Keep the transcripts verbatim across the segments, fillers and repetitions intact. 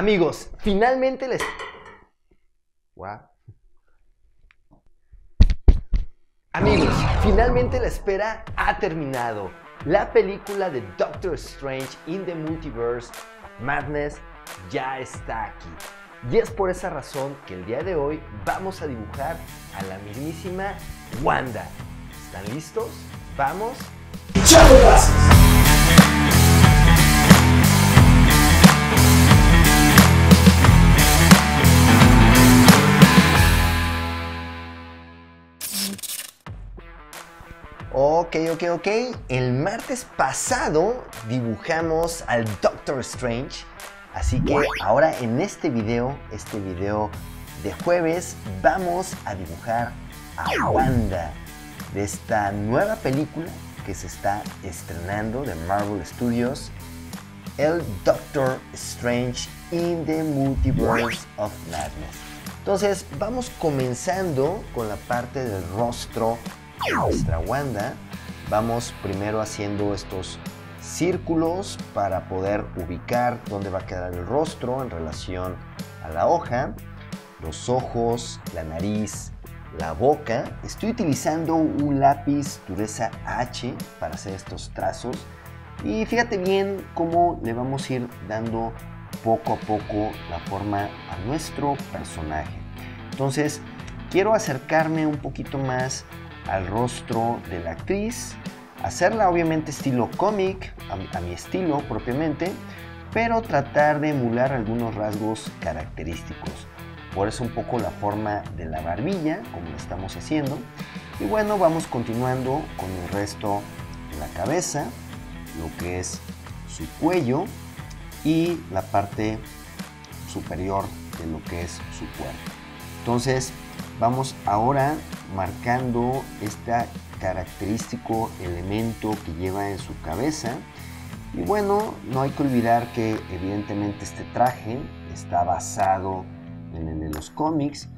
Amigos, finalmente les... Wow. Amigos, finalmente la espera ha terminado. La película de Doctor Strange in the Multiverse of Madness ya está aquí. Y es por esa razón que el día de hoy vamos a dibujar a la mismísima Wanda. ¿Están listos? ¡Vamos! ¡Chavos! Ok, ok, ok. El martes pasado dibujamos al Doctor Strange. Así que ahora en este video, este video de jueves, vamos a dibujar a Wanda de esta nueva película que se está estrenando de Marvel Studios, el Doctor Strange in the Multiverse of Madness. Entonces, vamos comenzando con la parte del rostro de nuestra Wanda. Vamos primero haciendo estos círculos para poder ubicar dónde va a quedar el rostro en relación a la hoja, los ojos, la nariz, la boca. Estoy utilizando un lápiz dureza H para hacer estos trazos y fíjate bien cómo le vamos a ir dando poco a poco la forma a nuestro personaje. Entonces quiero acercarme un poquito más al rostro de la actriz, hacerla obviamente estilo cómic, a, a mi estilo propiamente, pero tratar de emular algunos rasgos característicos. Por eso un poco la forma de la barbilla, como lo estamos haciendo. Y bueno, vamos continuando con el resto de la cabeza, lo que es su cuello y la parte superior de lo que es su cuerpo. Entonces, vamos ahora marcando este característico elemento que lleva en su cabeza. Y bueno, no hay que olvidar que evidentemente este traje está basado en el de los cómics,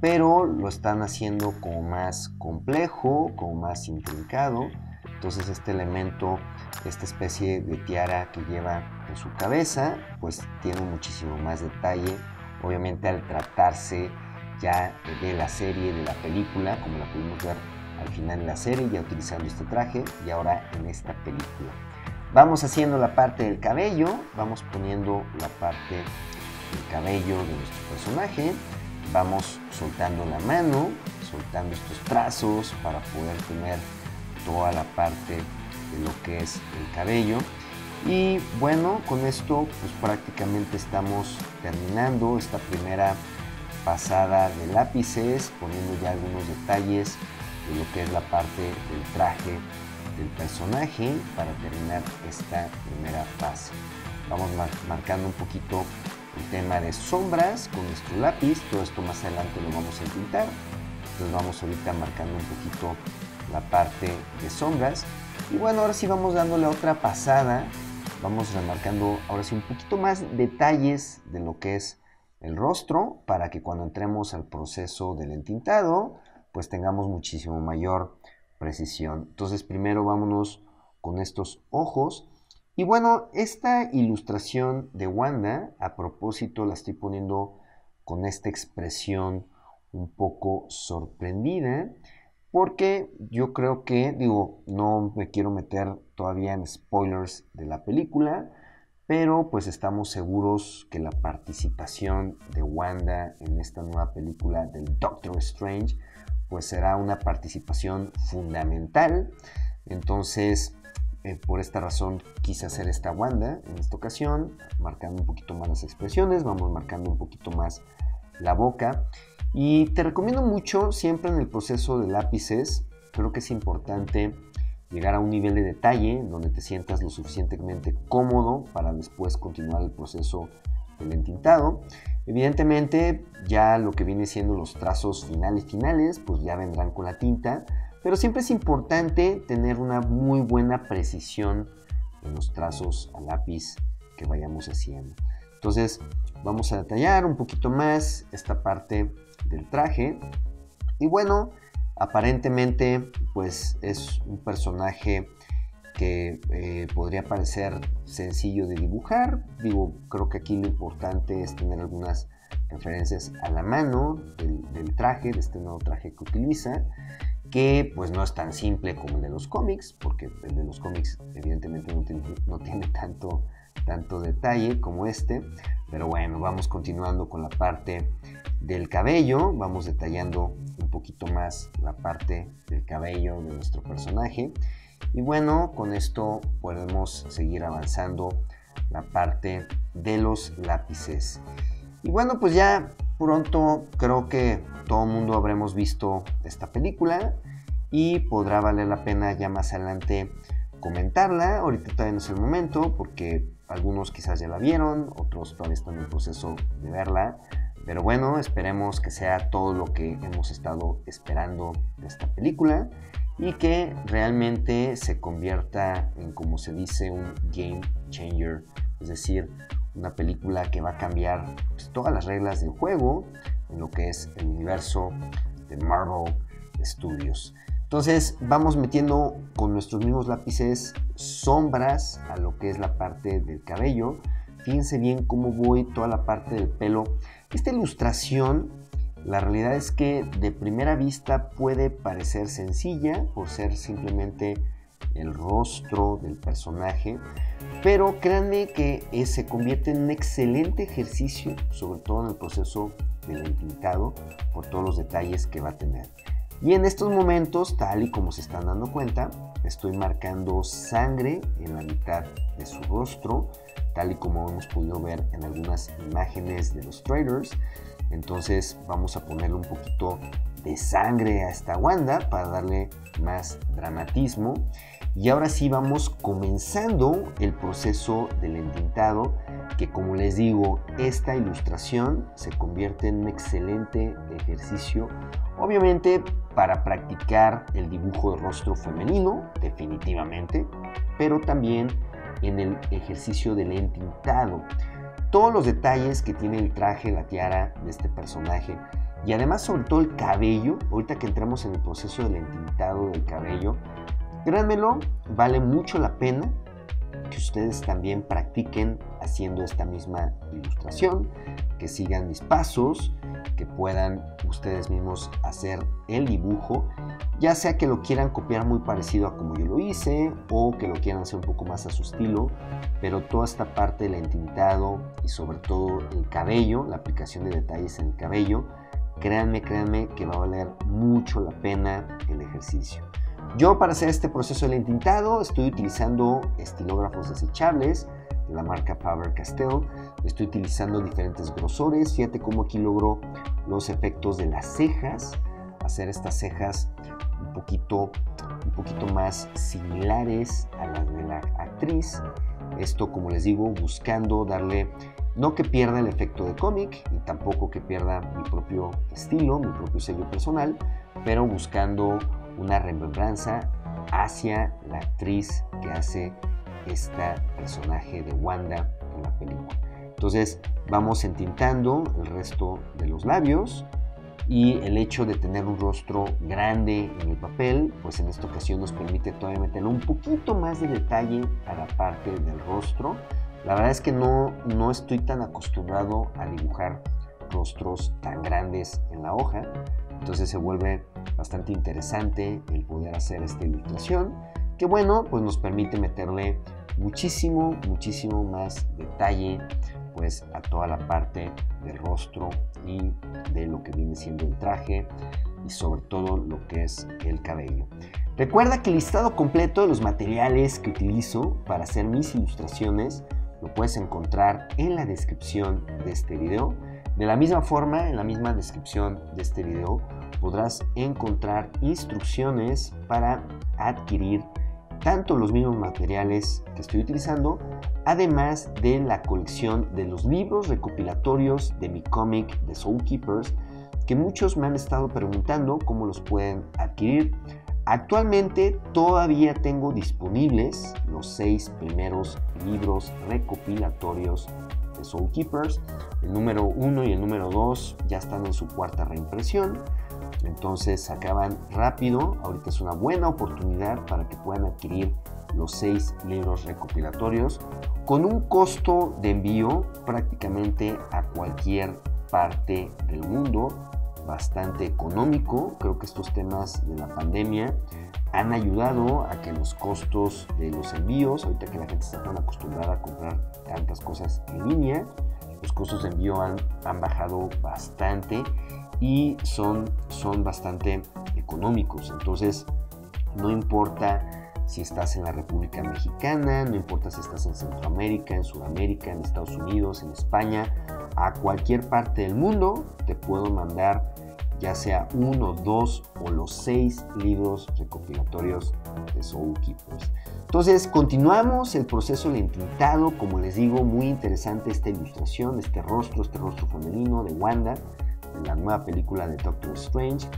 pero lo están haciendo como más complejo, como más intrincado. Entonces este elemento, esta especie de tiara que lleva en su cabeza, pues tiene muchísimo más detalle, obviamente al tratarse ya de la serie, de la película, como la pudimos ver al final de la serie, ya utilizando este traje y ahora en esta película. Vamos haciendo la parte del cabello, vamos poniendo la parte del cabello de nuestro personaje, vamos soltando la mano, soltando estos trazos para poder tener toda la parte de lo que es el cabello. Y bueno, con esto pues prácticamente estamos terminando esta primera pasada de lápices, poniendo ya algunos detalles de lo que es la parte del traje del personaje para terminar esta primera fase. Vamos mar marcando un poquito el tema de sombras con nuestro lápiz, todo esto más adelante lo vamos a pintar, entonces vamos ahorita marcando un poquito la parte de sombras. Y bueno, ahora sí vamos dando la otra pasada, vamos remarcando ahora sí un poquito más detalles de lo que es el rostro para que cuando entremos al proceso del entintado pues tengamos muchísimo mayor precisión. Entonces primero vámonos con estos ojos. Y bueno, esta ilustración de Wanda a propósito la estoy poniendo con esta expresión un poco sorprendida, porque yo creo que, digo, no me quiero meter todavía en spoilers de la película, pero pues estamos seguros que la participación de Wanda en esta nueva película del Doctor Strange pues será una participación fundamental. Entonces eh, por esta razón quise hacer esta Wanda en esta ocasión, marcando un poquito más las expresiones, vamos marcando un poquito más la boca. Y te recomiendo mucho siempre en el proceso de lápices, creo que es importante llegar a un nivel de detalle donde te sientas lo suficientemente cómodo para después continuar el proceso del entintado. Evidentemente ya lo que viene siendo los trazos finales finales pues ya vendrán con la tinta, pero siempre es importante tener una muy buena precisión en los trazos a lápiz que vayamos haciendo. Entonces vamos a detallar un poquito más esta parte del traje. Y bueno, aparentemente pues es un personaje que eh, podría parecer sencillo de dibujar. Digo, creo que aquí lo importante es tener algunas referencias a la mano del, del traje, de este nuevo traje que utiliza, que pues no es tan simple como el de los cómics, porque el de los cómics evidentemente no tiene, no tiene tanto, tanto detalle como este. Pero bueno, vamos continuando con la parte del cabello, vamos detallando un poquito más la parte del cabello de nuestro personaje. Y bueno, con esto podemos seguir avanzando la parte de los lápices. Y bueno, pues ya pronto creo que todo el mundo habremos visto esta película y podrá valer la pena ya más adelante comentarla. Ahorita todavía no es el momento porque algunos quizás ya la vieron, otros todavía están en el proceso de verla. Pero bueno, esperemos que sea todo lo que hemos estado esperando de esta película y que realmente se convierta en, como se dice, un game changer, es decir, una película que va a cambiar pues todas las reglas del juego en lo que es el universo de Marvel Studios. Entonces vamos metiendo con nuestros mismos lápices sombras a lo que es la parte del cabello. Fíjense bien cómo voy toda la parte del pelo. Esta ilustración, la realidad es que de primera vista puede parecer sencilla por ser simplemente el rostro del personaje, pero créanme que eh, se convierte en un excelente ejercicio, sobre todo en el proceso del entintado, por todos los detalles que va a tener. Y en estos momentos, tal y como se están dando cuenta, estoy marcando sangre en la mitad de su rostro, tal y como hemos podido ver en algunas imágenes de los trailers. Entonces vamos a ponerle un poquito de sangre a esta Wanda para darle más dramatismo. Y ahora sí vamos comenzando el proceso del entintado, que como les digo, esta ilustración se convierte en un excelente ejercicio, obviamente para practicar el dibujo de rostro femenino, definitivamente, pero también en el ejercicio del entintado. Todos los detalles que tiene el traje, la tiara de este personaje y además sobre todo el cabello, ahorita que entramos en el proceso del entintado del cabello, créanmelo, vale mucho la pena que ustedes también practiquen haciendo esta misma ilustración, que sigan mis pasos, que puedan ustedes mismos hacer el dibujo, ya sea que lo quieran copiar muy parecido a como yo lo hice o que lo quieran hacer un poco más a su estilo, pero toda esta parte del entintado y sobre todo el cabello, la aplicación de detalles en el cabello, créanme, créanme que va a valer mucho la pena el ejercicio. Yo para hacer este proceso del entintado estoy utilizando estilógrafos desechables de la marca Faber Castell, estoy utilizando diferentes grosores. Fíjate cómo aquí logro los efectos de las cejas, hacer estas cejas un poquito, un poquito más similares a las de la actriz. Esto, como les digo, buscando darle, no que pierda el efecto de cómic y tampoco que pierda mi propio estilo, mi propio sello personal, pero buscando una remembranza hacia la actriz que hace este personaje de Wanda en la película. Entonces vamos entintando el resto de los labios, y el hecho de tener un rostro grande en el papel, pues en esta ocasión nos permite todavía meterle un poquito más de detalle a la parte del rostro. La verdad es que no, no estoy tan acostumbrado a dibujar rostros tan grandes en la hoja, entonces se vuelve bastante interesante el poder hacer esta ilustración, que bueno, pues nos permite meterle muchísimo, muchísimo más detalle pues a toda la parte del rostro y de lo que viene siendo el traje y sobre todo lo que es el cabello. Recuerda que el listado completo de los materiales que utilizo para hacer mis ilustraciones lo puedes encontrar en la descripción de este video. De la misma forma, en la misma descripción de este video podrás encontrar instrucciones para adquirir tanto los mismos materiales que estoy utilizando, además de la colección de los libros recopilatorios de mi cómic de Soulkeepers, que muchos me han estado preguntando cómo los pueden adquirir. Actualmente todavía tengo disponibles los seis primeros libros recopilatorios de Soulkeepers. El número uno y el número dos ya están en su cuarta reimpresión, entonces se acaban rápido. Ahorita es una buena oportunidad para que puedan adquirir los seis libros recopilatorios, con un costo de envío prácticamente a cualquier parte del mundo, bastante económico. Creo que estos temas de la pandemia han ayudado a que los costos de los envíos, ahorita que la gente está tan acostumbrada a comprar tantas cosas en línea, los costos de envío han, han bajado bastante y son, son bastante económicos. Entonces, no importa si estás en la República Mexicana, no importa si estás en Centroamérica, en Sudamérica, en Estados Unidos, en España, a cualquier parte del mundo te puedo mandar ya sea uno, dos o los seis libros recopilatorios de Soulkeepers. Entonces continuamos el proceso del entintado. Como les digo, muy interesante esta ilustración, este rostro, este rostro femenino de Wanda, de la nueva película de Doctor Strange.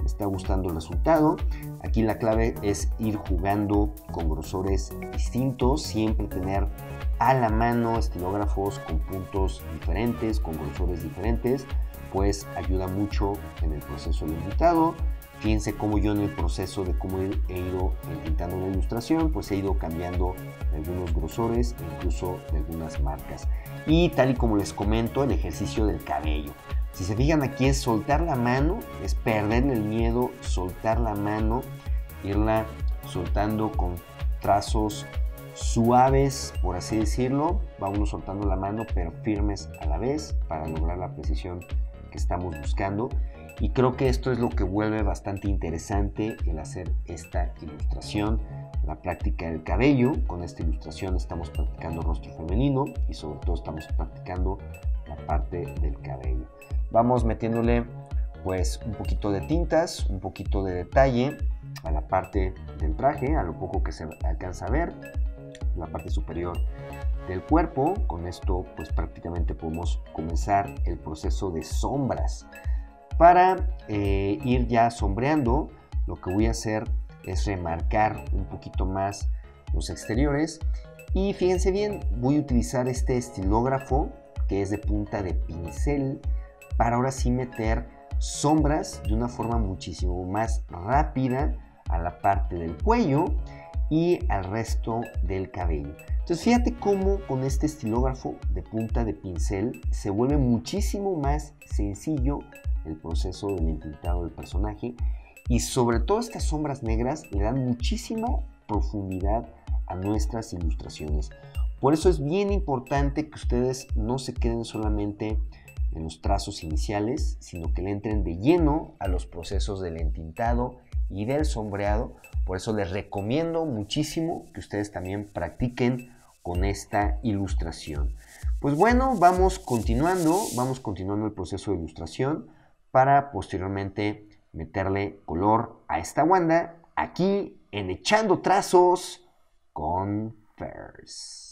Me está gustando el resultado. Aquí la clave es ir jugando con grosores distintos, siempre tener a la mano estilógrafos con puntos diferentes, con grosores diferentes, pues ayuda mucho en el proceso del entintado. Fíjense cómo yo en el proceso de cómo he ido entintando una ilustración, pues he ido cambiando algunos grosores, incluso de algunas marcas. Y tal y como les comento, el ejercicio del cabello. Si se fijan aquí es soltar la mano, es perder el miedo, soltar la mano, irla soltando con trazos suaves, por así decirlo. Va uno soltando la mano, pero firmes a la vez para lograr la precisión que estamos buscando. Y creo que esto es lo que vuelve bastante interesante el hacer esta ilustración, la práctica del cabello. Con esta ilustración estamos practicando rostro femenino y sobre todo estamos practicando la parte del cabello. Vamos metiéndole pues un poquito de tintas, un poquito de detalle a la parte del traje, a lo poco que se alcanza a ver, la parte superior del cuerpo. Con esto pues prácticamente podemos comenzar el proceso de sombras. Para eh, ir ya sombreando, lo que voy a hacer es remarcar un poquito más los exteriores. Y fíjense bien, voy a utilizar este estilógrafo que es de punta de pincel para ahora sí meter sombras de una forma muchísimo más rápida a la parte del cuello y al resto del cabello. Entonces fíjate cómo con este estilógrafo de punta de pincel se vuelve muchísimo más sencillo el proceso del entintado del personaje, y sobre todo estas sombras negras le dan muchísima profundidad a nuestras ilustraciones. Por eso es bien importante que ustedes no se queden solamente en los trazos iniciales, sino que le entren de lleno a los procesos del entintado y del sombreado. Por eso les recomiendo muchísimo que ustedes también practiquen con esta ilustración. Pues bueno, vamos continuando, vamos continuando el proceso de ilustración para posteriormente meterle color a esta Wanda aquí en Echando Trazos con Fairs.